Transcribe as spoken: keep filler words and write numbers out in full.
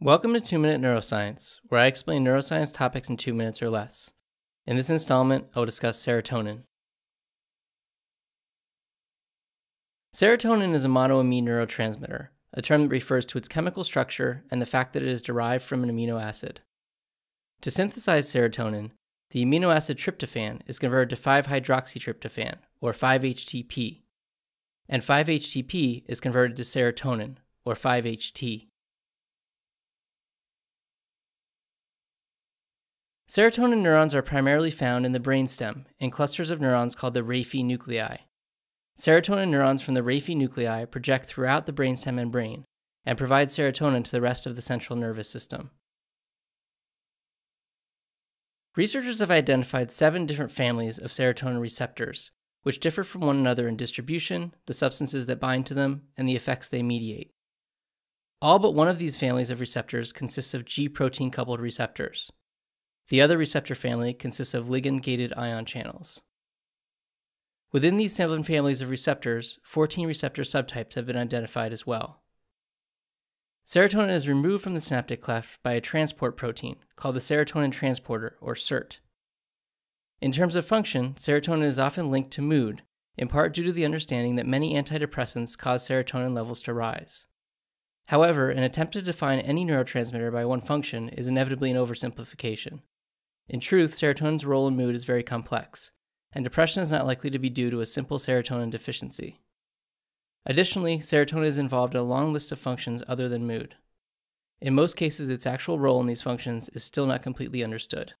Welcome to two minute Neuroscience, where I explain neuroscience topics in two minutes or less. In this installment, I will discuss serotonin. Serotonin is a monoamine neurotransmitter, a term that refers to its chemical structure and the fact that it is derived from an amino acid. To synthesize serotonin, the amino acid tryptophan is converted to five hydroxytryptophan, or five H T P, and five H T P is converted to serotonin, or five H T. Serotonin neurons are primarily found in the brainstem, in clusters of neurons called the raphe nuclei. Serotonin neurons from the raphe nuclei project throughout the brainstem and brain, and provide serotonin to the rest of the central nervous system. Researchers have identified seven different families of serotonin receptors, which differ from one another in distribution, the substances that bind to them, and the effects they mediate. All but one of these families of receptors consists of G protein coupled receptors. The other receptor family consists of ligand-gated ion channels. Within these seven families of receptors, fourteen receptor subtypes have been identified as well. Serotonin is removed from the synaptic cleft by a transport protein called the serotonin transporter, or S E R T. In terms of function, serotonin is often linked to mood, in part due to the understanding that many antidepressants cause serotonin levels to rise. However, an attempt to define any neurotransmitter by one function is inevitably an oversimplification. In truth, serotonin's role in mood is very complex, and depression is not likely to be due to a simple serotonin deficiency. Additionally, serotonin is involved in a long list of functions other than mood. In most cases, its actual role in these functions is still not completely understood.